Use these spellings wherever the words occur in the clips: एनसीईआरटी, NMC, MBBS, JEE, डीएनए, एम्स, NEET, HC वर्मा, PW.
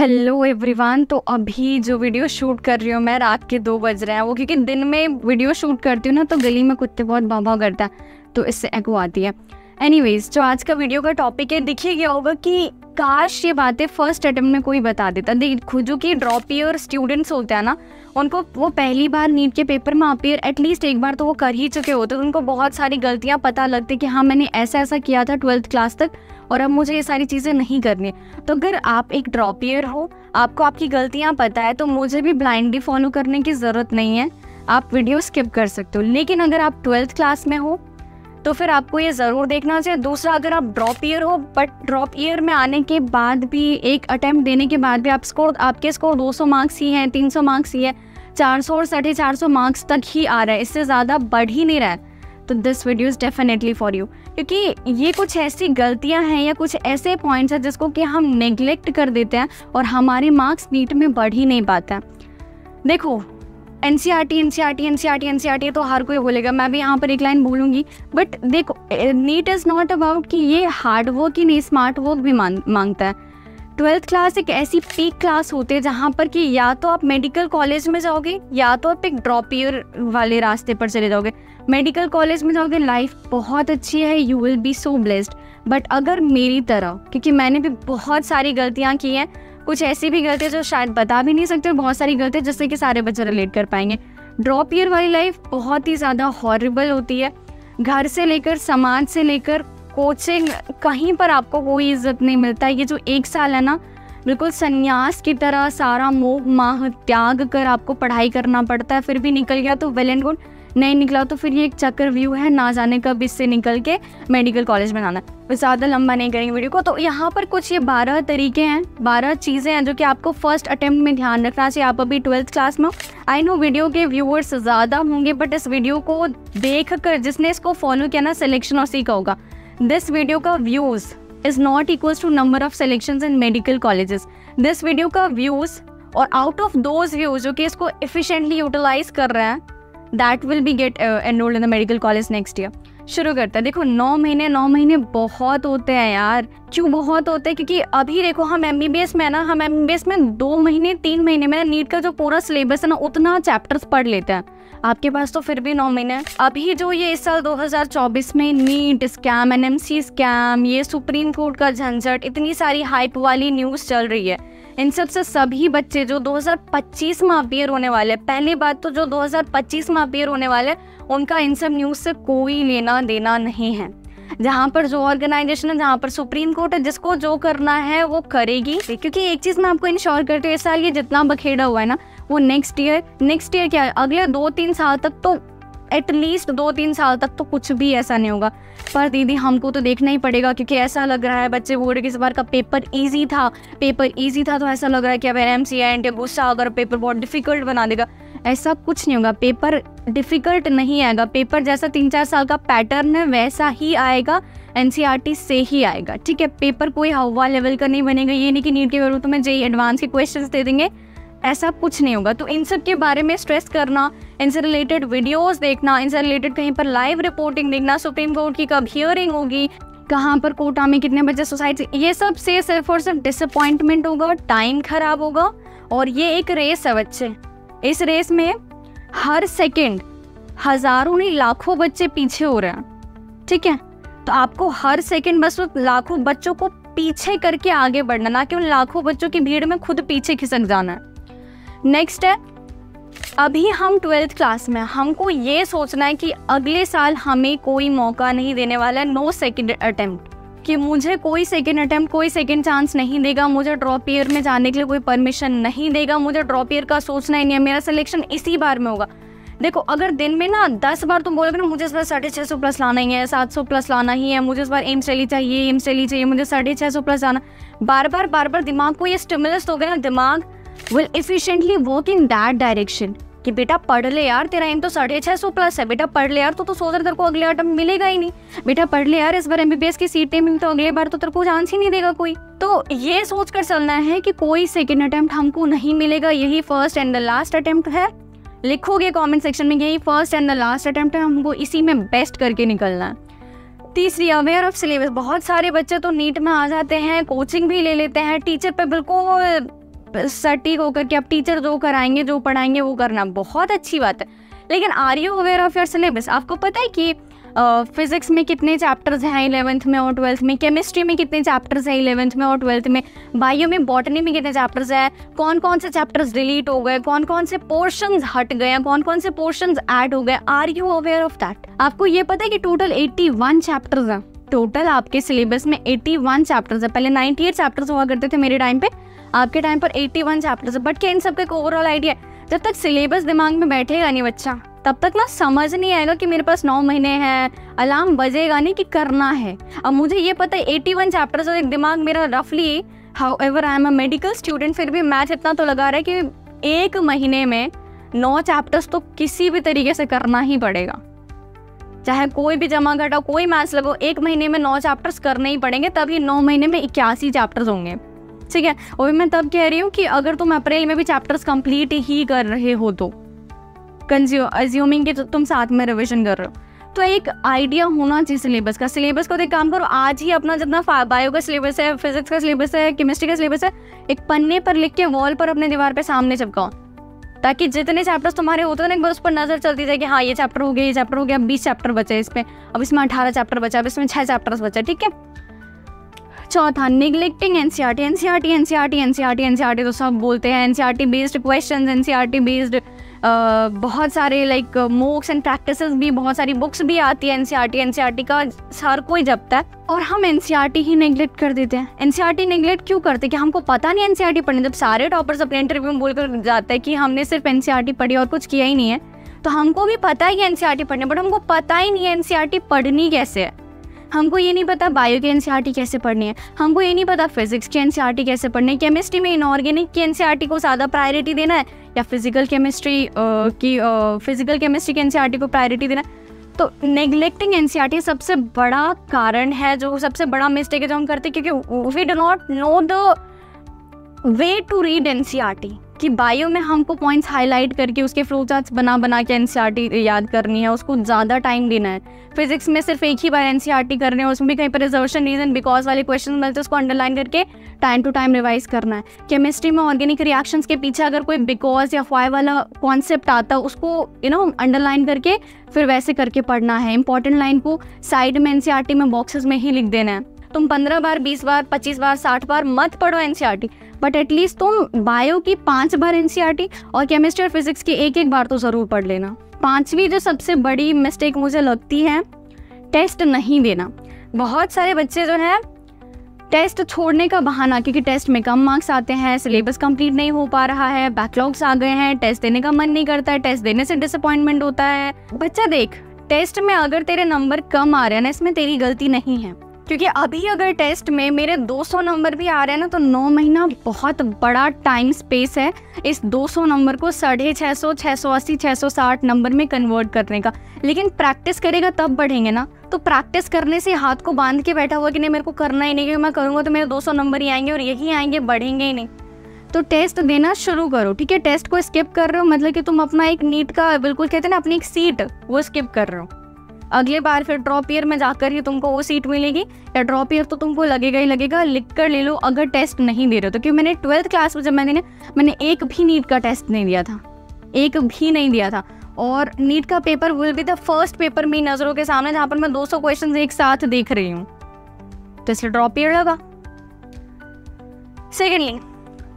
Hello everyone. तो अभी जो वीडियो शूट कर रही हूँ मैं, रात के 2 बज रहे हैं वो, क्योंकि दिन में वीडियो शूट करती हूँ ना तो गली में कुत्ते बहुत भाव करता है तो इससे एको आती है। एनीवेज, जो आज का वीडियो का टॉपिक है, देखिए क्या होगा कि काश ये बातें फर्स्ट अटेम्प्ट में कोई बता देता। देखो जो कि ड्रॉप ईयर स्टूडेंट्स होते हैं ना, उनको वो पहली बार नीट के पेपर में अपेयर एटलीस्ट एक बार तो वो कर ही चुके होते, तो उनको बहुत सारी गलतियां पता लगती कि हाँ मैंने ऐसा ऐसा किया था 12th क्लास तक और अब मुझे ये सारी चीज़ें नहीं करनी। तो अगर आप एक ड्रॉप ईयर हो, आपको आपकी गलतियाँ पता है, तो मुझे भी ब्लाइंडली फॉलो करने की ज़रूरत नहीं है, आप वीडियो स्किप कर सकते हो। लेकिन अगर आप 12th क्लास में हो तो फिर आपको ये ज़रूर देखना चाहिए। दूसरा, अगर आप ड्रॉप ईयर हो बट ड्रॉप ईयर में आने के बाद भी, एक अटैम्प्ट देने के बाद भी आप स्कोर, आपके स्कोर 200 मार्क्स ही हैं, 300 मार्क्स ही है, 400 और 450 मार्क्स तक ही आ रहा है, इससे ज़्यादा बढ़ ही नहीं रहा है, तो this video is definitely for you. क्योंकि ये कुछ ऐसी गलतियां हैं या कुछ ऐसे पॉइंट्स हैं जिसको कि हम नेग्लेक्ट कर देते हैं और हमारे मार्क्स नीट में बढ़ ही नहीं पाते हैं। देखो एनसीईआरटी तो हर कोई बोलेगा, मैं भी यहाँ पर एक लाइन बोलूँगी, बट देखो नीट इज़ नॉट अबाउट कि ये हार्ड वर्क ही नहीं, स्मार्ट वर्क भी मांगता है। 12th क्लास एक ऐसी पीक क्लास होती है जहाँ पर कि या तो आप मेडिकल कॉलेज में जाओगे या तो आप एक ड्रॉप ईयर वाले रास्ते पर चले जाओगे। मेडिकल कॉलेज में जाओगे, लाइफ बहुत अच्छी है, you will be so blessed. But अगर मेरी तरह, क्योंकि मैंने भी बहुत सारी गलतियाँ की हैं, कुछ ऐसी भी गलतियाँ जो शायद बता भी नहीं सकते, बहुत सारी गलतियाँ जिससे कि सारे बच्चे रिलेट कर पाएंगे। ड्रॉप ईयर वाली लाइफ बहुत ही ज़्यादा हॉरिबल होती है, घर से लेकर, समाज से लेकर, कोचिंग, कहीं पर आपको कोई इज्जत नहीं मिलता। ये जो 1 साल है ना, बिल्कुल संन्यास की तरह सारा मोह माह त्याग कर आपको पढ़ाई करना पड़ता है। फिर भी निकल गया तो वेल एंड गुड, नहीं निकला तो फिर ये एक चक्कर व्यू है, ना जाने कब इससे निकल के मेडिकल कॉलेज में आना। ज़्यादा लंबा नहीं करेंगे वीडियो को। तो यहाँ पर कुछ ये 12 तरीके हैं, 12 चीज़ें हैं जो कि आपको फर्स्ट अटेम्प्ट में ध्यान रखना चाहिए। आप अभी 12th क्लास में हो, आई नो वीडियो के व्यूअर्स ज़्यादा होंगे, बट इस वीडियो को देख कर जिसने इसको फॉलो किया ना, सिलेक्शन और सीखा होगा। दिस वीडियो का views is not equals to number of selection in medical colleges. This video का व्यूज़ और आउट ऑफ दोज व्यूज़ जो कि इसको एफिशेंटली यूटिलाइज कर रहे हैं, that will be get enrolled in the medical college next year. शुरू करता है। देखो 9 महीने बहुत होते हैं यार। क्यों बहुत होते हैं? क्योंकि अभी देखो हम MBBS में है ना, हम MBBS में 2 महीने 3 महीने में नीट का जो पूरा सिलेबस है ना, उतना चैप्टर्स पढ़ लेते हैं। आपके पास तो फिर भी 9 महीने। अभी जो ये इस साल 2024 में नीट स्कैम, NMC स्कैम, ये सुप्रीम कोर्ट का झंझट, इतनी सारी हाइप वाली न्यूज़ चल रही है, इन सब से सभी बच्चे जो 2025 में अपेयर होने वाले, पहली बात तो जो 2025 में अपेयर होने वाले, उनका इन सब न्यूज़ से कोई लेना देना नहीं है। जहाँ पर जो ऑर्गेनाइजेशन है, जहाँ पर सुप्रीम कोर्ट है, जिसको जो करना है वो करेगी। क्योंकि एक चीज़ मैं आपको इंश्योर करती हूँ, इस साल ये जितना बखेड़ा हुआ है ना, वो नेक्स्ट ईयर क्या है, अगले 2-3 साल तक तो, एटलीस्ट 2-3 साल तक तो कुछ भी ऐसा नहीं होगा। पर दीदी हमको तो देखना ही पड़ेगा, क्योंकि ऐसा लग रहा है बच्चे बोल रहे कि इस बार का पेपर ईजी था तो ऐसा लग रहा है कि अब NMC गुस्सा अगर पेपर बहुत डिफ़िकल्ट बना देगा। ऐसा कुछ नहीं होगा, पेपर डिफ़िकल्ट नहीं आएगा। पेपर जैसा 3-4 साल का पैटर्न है वैसा ही आएगा, NCERT से ही आएगा, ठीक है। पेपर कोई हवा लेवल का नहीं बनेगा। ये नहीं कि नीट के पेपर तुम्हें JEE एडवांस के क्वेश्चन दे देंगे, ऐसा कुछ नहीं होगा। तो इन सब के बारे में स्ट्रेस करना, इनसे रिलेटेड वीडियोस देखना, इनसे रिलेटेड कहीं पर लाइव रिपोर्टिंग देखना, सुप्रीम कोर्ट की कब हियरिंग होगी, कहाँ पर कोटा में कितने बजे सोसाइटी, ये सब से सिर्फ और सिर्फ डिसअपॉइंटमेंट होगा, टाइम खराब होगा। और ये एक रेस है बच्चे, इस रेस में हर सेकेंड हज़ारों नहीं लाखों बच्चे पीछे हो रहे हैं, ठीक है। तो आपको हर सेकेंड बस लाखों बच्चों को पीछे करके आगे बढ़ना, ना कि उन लाखों बच्चों की भीड़ में खुद पीछे खिसक जाना है। नेक्स्ट है, अभी हम 12th क्लास में, हमको ये सोचना है कि अगले साल हमें कोई मौका नहीं देने वाला है, नो सेकेंड अटैम्प्ट, कि मुझे कोई सेकेंड अटैम्प्ट, कोई सेकेंड चांस नहीं देगा, मुझे ड्रॉप ईयर में जाने के लिए कोई परमिशन नहीं देगा, मुझे ड्रॉप ईयर का सोचना ही नहीं है, मेरा सिलेक्शन इसी बार में होगा। देखो अगर दिन में ना 10 बार तुम बोलोगे ना मुझे इस बार 650+ लाना ही है, 700+ लाना ही है, मुझे इस बार एम्स रैली चाहिए, मुझे 650+ लाना, बार बार दिमाग को ये स्टिमुलस हो गया ना, दिमाग will efficiently work in that direction कि बेटा पढ़ ले यार, तेरा एम तो 650+ है, बेटा पढ़ ले यार, तो सोच रहा तेरे को अगले अटैम्प्ट मिलेगा ही नहीं, बेटा पढ़ ले यार, इस बार MBBS की सीट नहीं मिली तो अगले बार तो तेरे को चांस ही नहीं देगा कोई। तो ये सोच कर चलना है कि कोई सेकेंड अटैम्प्ट हमको नहीं मिलेगा, यही first and the last attempt है। लिखोगे कॉमेंट सेक्शन में, यही first and the last attempt है, हमको इसी में बेस्ट करके निकलना है। तीसरी, अवेयर ऑफ सिलेबस। बहुत सारे बच्चे तो नीट में आ जाते हैं, कोचिंग भी ले लेते हैं, टीचर पर बिल्कुल सटीक होकर के आप टीचर जो कराएंगे जो पढ़ाएंगे वो करना बहुत अच्छी बात है, लेकिन are you aware of your syllabus? आपको पता है कि फिज़िक्स में कितने चैप्टर्स हैं 11th में और 12th में, केमिस्ट्री में कितने चैप्टर्स हैं 11th में और 12th में, बायो में बॉटनी में कितने चैप्टर्स हैं, कौन कौन से चैप्टर्स डिलीट हो गए, कौन कौन से पोर्शंस हट गए, कौन कौन से पोर्शंस ऐड हो गए? Are you aware of that? आपको ये पता है कि टोटल 81 चैप्टर्स हैं, टोटल आपके सिलेबस में 81 चैप्टर्स हैं। पहले 98 चैप्टर्स हुआ करते थे मेरे टाइम पे, आपके टाइम पर 81 चैप्टर्स हैं। बट क्या इन सब का ओवरऑल आइडिया है? जब तक सिलेबस दिमाग में बैठेगा नहीं बच्चा, तब तक ना समझ नहीं आएगा कि मेरे पास 9 महीने हैं, अलार्म बजेगा नहीं कि करना है। अब मुझे ये पता है 81 चैप्टर्स और एक दिमाग मेरा रफली, however I am a medical student, फिर भी मैच इतना तो लगा रहा है कि एक महीने में 9 चैप्टर्स तो किसी भी तरीके से करना ही पड़ेगा, चाहे कोई भी जमा घटाओ कोई मैथ्स लगो, एक महीने में 9 चैप्टर्स करने ही पड़ेंगे, तभी 9 महीने में 81 चैप्टर्स होंगे। ठीक है, और मैं तब कह रही हूँ कि अगर तुम अप्रैल में भी चैप्टर्स कंप्लीट ही कर रहे हो तो कंज्यूमिंग कि तुम साथ में रिविजन कर रहे हो, तो एक आइडिया होना चाहिए सिलेबस का। सिलेबस को एक काम करो, आज ही अपना जितना बायो का सिलेबस है, फिजिक्स का सिलेबस है, केमिस्ट्री का सिलेबस है, एक पन्ने पर लिख के वॉल पर अपने दीवार पे सामने चिपकाओ, ताकि जितने चैप्टर्स तुम्हारे होते हैं ना, एक बार उस पर नजर चलती जाए कि हाँ ये चैप्टर हो गया, ये चैप्टर हो गया, अब 20 चैप्टर बचे इस पर, अब इसमें 18 चैप्टर बचा, अब इसमें 6 चैप्टर्स बचे। ठीक है, चौथा neglecting एनसीईआरटी। एनसीईआरटी एनसीईआरटी एनसीईआरटी एनसीईआरटी तो सब बोलते हैं, एनसीईआरटी based questions, एनसीईआरटी based बहुत सारे लाइक मोक्स एंड प्रैक्टिसेस भी, बहुत सारी बुक्स भी आती है एनसीईआरटी, एनसीईआरटी का हर कोई जपता है, और हम एनसीईआरटी ही नेगलेक्ट कर देते हैं। एनसीईआरटी नेगलेक्ट क्यों करते हैं? कि हमको पता नहीं एनसीईआरटी पढ़ने। जब सारे टॉपर्स अपने इंटरव्यू में बोलकर जाते हैं कि हमने सिर्फ एनसीईआरटी पढ़ी और कुछ किया ही नहीं है, तो हमको भी पता है कि एनसीईआरटी पढ़नी, बट हमको पता ही नहीं है एनसीईआरटी पढ़नी कैसे है। हमको ये नहीं पता बायो की एनसीईआरटी कैसे पढ़नी है, हमको ये नहीं पता फिजिक्स की एनसीईआरटी कैसे पढ़नी है, केमिस्ट्री में इनऑर्गेनिक की एनसीईआरटी को ज़्यादा प्रायोरिटी देना है या फिजिकल केमिस्ट्री की एनसीईआरटी को प्रायोरिटी देना है। तो नेगलेक्टिंग एनसीईआरटी सबसे बड़ा कारण है, जो सबसे बड़ा मिस्टेक है जो हम करते हैं, क्योंकि we do not know the way to read एनसीईआरटी। कि बायो में हमको पॉइंट्स हाईलाइट करके उसके फ्लो चार्ट्स बना बना के एनसीईआरटी याद करनी है, उसको ज़्यादा टाइम देना है। फिजिक्स में सिर्फ एक ही बार एनसीईआरटी करने है, उसमें भी कहीं पर रिजर्वेशन रीजन बिकॉज वाले क्वेश्चन मिलते हैं, उसको अंडरलाइन करके टाइम टू टाइम रिवाइज करना है। केमिस्ट्री में ऑर्गेनिक रिएक्शंस के पीछे अगर कोई बिकॉज या फाई वाला कॉन्सेप्ट आता है, उसको अंडरलाइन करके फिर वैसे करके पढ़ना है। इंपॉर्टेंट लाइन को साइड में एनसीईआरटी में बॉक्सेस में ही लिख देना है। तुम 15 बार 20 बार 25 बार 60 बार मत पढ़ो एनसीईआरटी, बट एटलीस्ट तुम बायो की 5 बार एनसीईआरटी और केमिस्ट्री और फिजिक्स की 1-1 बार तो ज़रूर पढ़ लेना। 5वीं जो सबसे बड़ी मिस्टेक मुझे लगती है, टेस्ट नहीं देना। बहुत सारे बच्चे जो हैं टेस्ट छोड़ने का बहाना, क्योंकि टेस्ट में कम मार्क्स आते हैं, सिलेबस कंप्लीट नहीं हो पा रहा है, बैकलॉग्स आ गए हैं, टेस्ट देने का मन नहीं करता है, टेस्ट देने से डिसअपॉइंटमेंट होता है। बच्चा देख, टेस्ट में अगर तेरे नंबर कम आ रहे हैं ना, इसमें तेरी गलती नहीं है, क्योंकि अभी अगर टेस्ट में मेरे 200 नंबर भी आ रहे हैं ना, तो 9 महीना बहुत बड़ा टाइम स्पेस है इस 200 नंबर को 650, 680, 660 नंबर में कन्वर्ट करने का। लेकिन प्रैक्टिस करेगा तब बढ़ेंगे ना, तो प्रैक्टिस करने से हाथ को बांध के बैठा हुआ कि नहीं मेरे को करना ही नहीं, क्योंकि मैं करूँगा तो मेरे 200 नंबर ही आएंगे और यही आएंगे, बढ़ेंगे ही नहीं। तो टेस्ट देना शुरू करो। ठीक है, टेस्ट को स्किप कर रहे हो मतलब कि तुम अपना एक नीट का, बिल्कुल कहते हैं ना, अपनी एक सीट वो स्किप कर रहे हो। अगले बार फिर ड्रॉप ईयर में जाकर ही तुमको वो सीट मिलेगी, या ड्रॉप ईयर तो तुमको लगेगा ही लगेगा, लिख कर ले लो अगर टेस्ट नहीं दे रहे हो तो। क्योंकि मैंने 12th क्लास में जब मैंने एक भी नीट का टेस्ट नहीं दिया था, एक भी नहीं दिया था, और नीट का paper will be the first paper मेरी नज़रों के सामने जहाँ पर मैं 200 क्वेश्चन एक साथ देख रही हूँ, तो इसलिए ड्रॉप ईयर लगा। सेकेंडली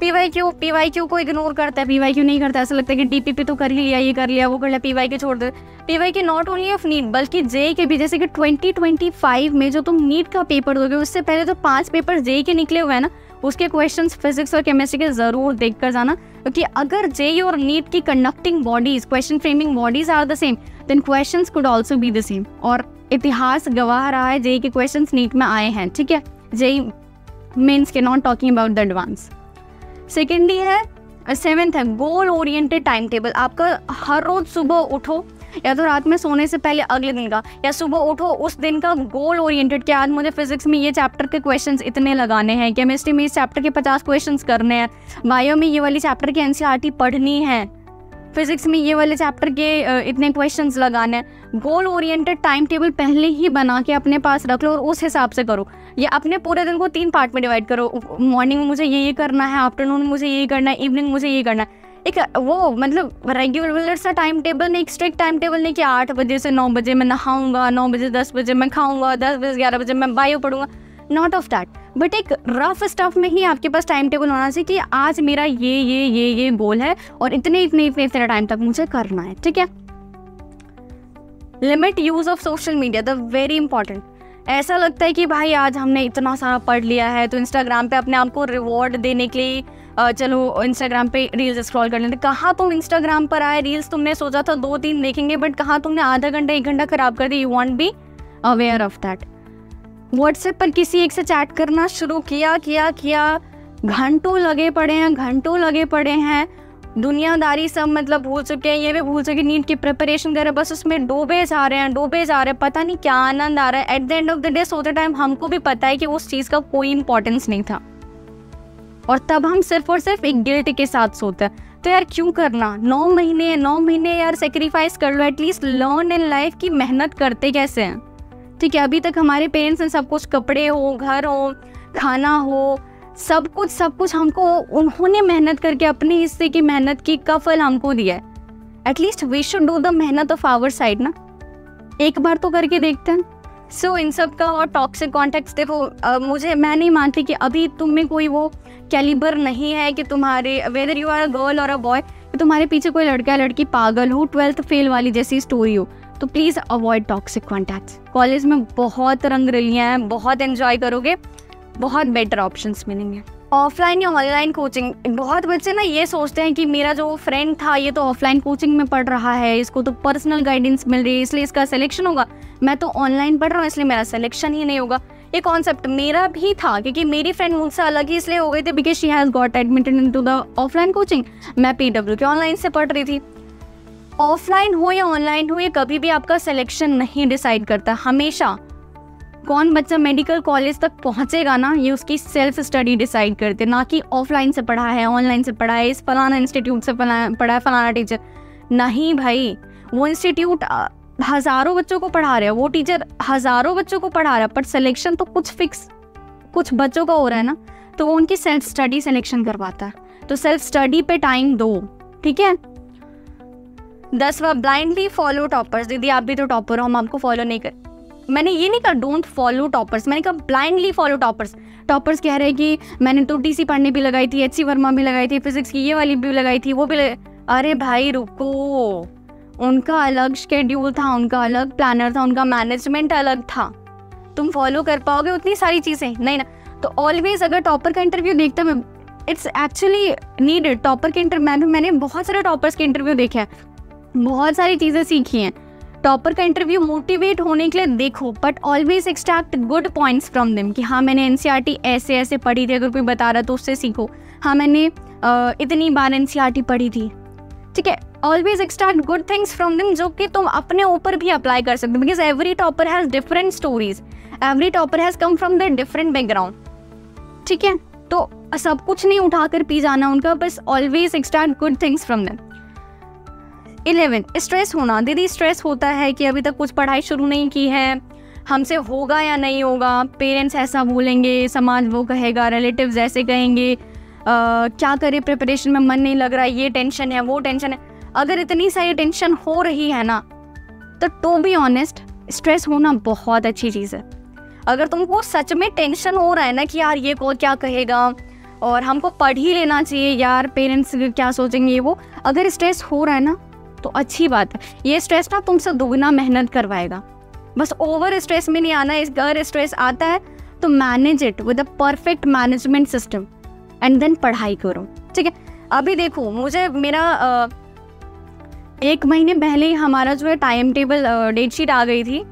पीवाईक्यू को इग्नोर करता है, पीवाईक्यू नहीं करता, ऐसा लगता है कि डीपीपी तो कर ही लिया, ये कर लिया, वो कर लिया, पीवाईक्यू छोड़ दे। PYQ not only of NEET बल्कि जेई के भी, जैसे कि 2025 में जो तुम नीट का पेपर दोगे, उससे पहले तो 5 पेपर जेई के निकले हुए हैं ना, उसके क्वेश्चंस फिजिक्स और केमिस्ट्री के ज़रूर देख कर जाना, क्योंकि अगर जेई और नीट की conducting bodies, question framing bodies are the same, then questions could also be the same. और इतिहास गवाह रहा है जेई के क्वेश्चंस नीट में आए हैं। ठीक है, जेई मीन्स के, not talking about the advance. Secondly है 7th है गोल ओरिएंटेड टाइम टेबल। आपका हर रोज़ सुबह उठो, या तो रात में सोने से पहले अगले दिन का, या सुबह उठो उस दिन का गोल ओरिएंटेड, कि आज मुझे फिजिक्स में ये चैप्टर के क्वेश्चंस इतने लगाने हैं, केमिस्ट्री में इस चैप्टर के 50 क्वेश्चंस करने हैं, बायो में ये वाली चैप्टर की एनसीईआरटी पढ़नी है। फिजिक्स में ये वाले चैप्टर के इतने क्वेश्चंस लगाने हैं। गोल ओरिएंटेड टाइम टेबल पहले ही बना के अपने पास रख लो और उस हिसाब से करो। या अपने पूरे दिन को 3 पार्ट में डिवाइड करो, मॉर्निंग में मुझे ये करना है, आफ्टरनून में मुझे ये करना है, इवनिंग मुझे ये करना है। एक वो मतलब रेगुलर सा टाइम टेबल नहीं, एक स्ट्रिक्ट टाइम टेबल नहीं कि 8 बजे से 9 बजे मैं नहाऊंगा, 9 बजे 10 बजे मैं खाऊंगा, 10 बजे 11 बजे मैं बायो पढ़ूंगा, नॉट ऑफ दैट। बट एक रफ स्टफ में ही आपके पास टाइम टेबल होना चाहिए कि आज मेरा ये गोल है और इतने टाइम तक मुझे करना है, ठीक है। Limit use of social media, the very important. ऐसा लगता है कि भाई आज हमने इतना सारा पढ़ लिया है तो इंस्टाग्राम पे अपने आप को रिवॉर्ड देने के लिए चलो इंस्टाग्राम पे रील्स स्क्रॉल कर लेते। कहाँ तुम इंस्टाग्राम पर आए, रील्स तुमने सोचा था 2-3 देखेंगे, बट कहाँ तुमने आधा घंटा 1 घंटा खराब कर दिया। You want be aware of that. WhatsApp पर किसी एक से चैट करना शुरू किया, घंटों लगे पड़े हैं, दुनियादारी सब मतलब भूल चुके हैं, ये भी भूल चुके, नीट की प्रिपरेशन कर रहे हैं, बस उसमें डूबे जा रहे हैं, पता नहीं क्या आनंद आ रहा है। At the end of the day सोते टाइम हमको भी पता है कि उस चीज़ का कोई इंपॉर्टेंस नहीं था और तब हम सिर्फ और सिर्फ एक गिल्ट के साथ सोते हैं। तो यार क्यों करना, 9 महीने यार सेक्रीफाइस कर लो, एटलीस्ट लर्न इन लाइफ की मेहनत करते कैसे हैं, ठीक है। अभी तक हमारे पेरेंट्स ने सब कुछ, कपड़े हो, घर हो, खाना हो, सब कुछ हमको उन्होंने मेहनत करके अपने हिस्से की मेहनत की का फल हमको दिया है। At least we should do the मेहनत ऑफ आवर साइड ना, एक बार तो करके देखते हैं। सो इन सब का और टॉक्सिक कॉन्टेक्स्ट देखो, मैं नहीं मानती कि अभी तुम में कोई वो कैलिबर नहीं है कि तुम्हारे whether you are a girl और अ बॉय तुम्हारे पीछे कोई लड़का लड़की पागल हो, 12th फेल वाली जैसी स्टोरी हो। तो please avoid toxic contacts. College में बहुत रंग रलियाँ हैं, बहुत एंजॉय करोगे, बहुत बेटर ऑप्शंस मिलेंगे। ऑफलाइन या ऑनलाइन कोचिंग, बहुत बच्चे ना ये सोचते हैं कि मेरा जो फ्रेंड था ये तो ऑफलाइन कोचिंग में पढ़ रहा है, इसको तो पर्सनल गाइडेंस मिल रही है इसलिए इसका सिलेक्शन होगा, मैं तो ऑनलाइन पढ़ रहा हूँ इसलिए मेरा सिलेक्शन ही नहीं होगा। ये कॉन्सेप्ट मेरा भी था क्योंकि मेरी फ्रेंड मुझसे अलग ही इसलिए हो गई थी because she has got admitted in to the offline coaching, मैं PW के ऑनलाइन से पढ़ रही थी। ऑफलाइन हो या ऑनलाइन हो, ये कभी भी आपका सिलेक्शन नहीं डिसाइड करता। हमेशा कौन बच्चा मेडिकल कॉलेज तक पहुंचेगा ना, ये उसकी सेल्फ स्टडी डिसाइड करते, ना कि ऑफलाइन से पढ़ा है, ऑनलाइन से पढ़ा है, इस फलाना इंस्टीट्यूट से पढ़ा है, फलाना टीचर। नहीं भाई, वो इंस्टीट्यूट हज़ारों बच्चों को पढ़ा रहा है, वो टीचर हज़ारों बच्चों को पढ़ा रहा है, पर सिलेक्शन तो कुछ फिक्स कुछ बच्चों का हो रहा है ना, तो वो उनकी सेल्फ स्टडी सिलेक्शन करवाता है। तो सेल्फ स्टडी पे टाइम दो, ठीक है। 10वां, ब्लाइंडली फॉलो टॉपर्स। दीदी आप भी तो टॉपर हो, हम आपको फॉलो नहीं कर, मैंने ये नहीं कहा डोंट फॉलो टॉपर्स, मैंने कहा ब्लाइंडली फॉलो टॉपर्स। टॉपर्स कह रहे हैं कि मैंने तो DC पढ़ने भी लगाई थी, HC वर्मा भी लगाई थी, फिजिक्स की ये वाली भी लगाई थी, वो भी अरे भाई रुको, उनका अलग शेड्यूल था, उनका अलग प्लानर था, उनका मैनेजमेंट अलग था, तुम फॉलो कर पाओगे उतनी सारी चीज़ें नहीं ना। तो ऑलवेज अगर टॉपर का इंटरव्यू देखता मैं, इट्स एक्चुअली नीडेड। टॉपर के इंटरव्यू, मैंने बहुत सारे टॉपर्स के इंटरव्यू देखे हैं, बहुत सारी चीज़ें सीखी हैं। टॉपर का इंटरव्यू मोटिवेट होने के लिए देखो, but always extract good points from them कि हाँ मैंने NCERT ऐसे पढ़ी थी, अगर कोई बता रहा तो उससे सीखो, हाँ मैंने इतनी बार NCERT पढ़ी थी, ठीक है। Always extract good things from them जो कि तुम अपने ऊपर भी अप्लाई कर सकते हो, because every topper has different stories, every topper has come from the different background, ठीक है। तो सब कुछ नहीं उठाकर पी जाना उनका, बस always extract good things from them. 11, stress होना। दीदी स्ट्रेस होता है कि अभी तक कुछ पढ़ाई शुरू नहीं की है, हमसे होगा या नहीं होगा, पेरेंट्स ऐसा बोलेंगे, समाज वो कहेगा, रिलेटिव्स ऐसे कहेंगे, क्या करें प्रिपरेशन में मन नहीं लग रहा है, ये टेंशन है वो टेंशन है। अगर इतनी सारी टेंशन हो रही है ना तो टू बी ऑनेस्ट स्ट्रेस होना बहुत अच्छी चीज़ है। अगर तुमको सच में टेंशन हो रहा है ना कि यार ये कौन क्या कहेगा और हमको पढ़ ही लेना चाहिए, यार पेरेंट्स क्या सोचेंगे, वो अगर स्ट्रेस हो रहा है ना तो अच्छी बात है, ये स्ट्रेस ना तुमसे दुगना मेहनत करवाएगा। बस ओवर स्ट्रेस में नहीं आना, अगर स्ट्रेस आता है तो manage it with a perfect management system and then पढ़ाई करो, ठीक है। अभी देखो मुझे मेरा 1 महीने पहले ही हमारा जो है टाइम टेबल डेटशीट आ गई थी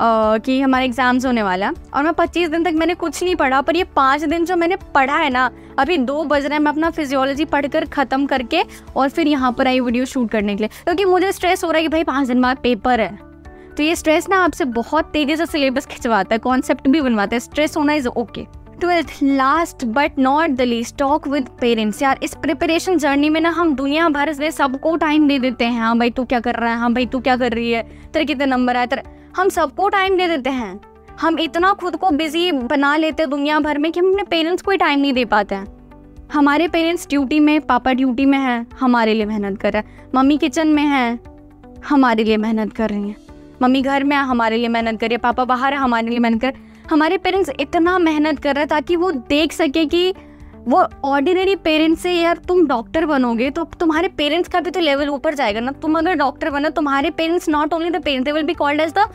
कि हमारे एग्ज़ाम्स होने वाला, और मैं 25 दिन तक मैंने कुछ नहीं पढ़ा, पर ये 5 दिन जो मैंने पढ़ा है ना, अभी 2 बज रहे हैं, मैं अपना फिजियोलॉजी पढ़कर ख़त्म करके और फिर यहाँ पर आई वीडियो शूट करने के लिए, क्योंकि मुझे स्ट्रेस हो रहा है कि भाई 5 दिन बाद पेपर है। तो ये स्ट्रेस ना आपसे बहुत तेज़ी से सिलेबस खिंचवाता है, कॉन्सेप्ट भी बनवाता है। स्ट्रेस होना is okay. Twelfth last but not the least, talk with parents. यार इस प्रिपरेशन जर्नी में ना हम दुनिया भर से सबको टाइम दे देते हैं, हाँ भाई तू क्या कर रहा है, हाँ भाई तू क्या कर रही है, तेरे कितने नंबर आए, तेरे, हम सबको टाइम दे देते हैं। हम इतना खुद को बिजी बना लेते हैं दुनिया भर में कि हम अपने पेरेंट्स को ही टाइम नहीं दे पाते हैं। हमारे पेरेंट्स ड्यूटी में, पापा ड्यूटी में हैं, हमारे लिए मेहनत कर रहे हैं, मम्मी किचन में हैं, हमारे लिए मेहनत कर रही हैं, मम्मी घर में है, हमारे लिए मेहनत कर रही है, पापा बाहर है, हमारे लिए मेहनत कर। हमारे पेरेंट्स इतना मेहनत कर रहे हैं ताकि वो देख सके कि वो ऑर्डिनरी पेरेंट्स से, यार तुम डॉक्टर बनोगे तो तुम्हारे पेरेंट्स का भी तो लेवल ऊपर जाएगा ना। तुम अगर डॉक्टर बनो, तुम्हारे parents not only the parents, they will be called as the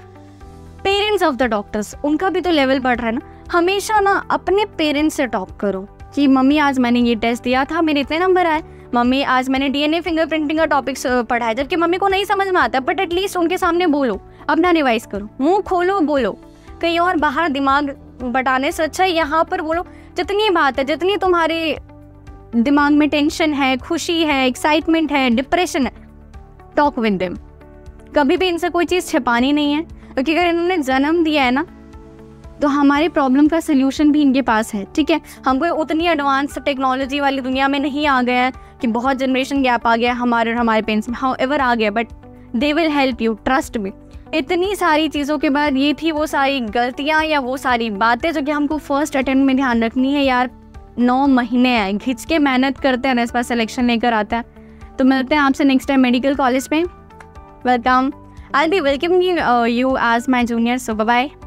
parents of the doctors. उनका भी तो लेवल बढ़ रहा है ना। हमेशा ना अपने पेरेंट्स से टॉक करो कि मम्मी आज मैंने ये टेस्ट दिया था, मेरे इतने नंबर आए, मम्मी आज मैंने डीएनए फिंगरप्रिंटिंग का टॉपिक्स पढ़ा है, जबकि मम्मी को नहीं समझ में आता, बट एटलीस्ट उनके सामने बोलो, अपना रिवाइज करो, मुंह खोलो, बोलो। कहीं और बाहर दिमाग बटाने से अच्छा यहाँ पर बोलो जितनी बात है, जितनी तुम्हारे दिमाग में टेंशन है, खुशी है, एक्साइटमेंट है, डिप्रेशन है, टॉक विद देम। कभी भी इनसे कोई चीज़ छिपानी नहीं है, क्योंकि अगर इन्होंने जन्म दिया है ना तो हमारे प्रॉब्लम का सल्यूशन भी इनके पास है। ठीक है, हम कोई उतनी एडवांस टेक्नोलॉजी वाली दुनिया में नहीं आ गए हैं कि बहुत जनरेशन गैप आ गया हमारे और हमारे पेरेंट्स में। हाउ एवर आ गया, but they will help you, trust me. इतनी सारी चीज़ों के बाद ये थी वो सारी गलतियाँ या वो सारी बातें जो कि हमको फर्स्ट अटेम्प्ट में ध्यान रखनी है। यार 9 महीने हैं, घिंच के मेहनत करते हैं, इस बार सिलेक्शन लेकर आता है। तो मिलते हैं आपसे नेक्स्ट टाइम मेडिकल कॉलेज में। Welcome, I will be welcoming you as my junior, so bye.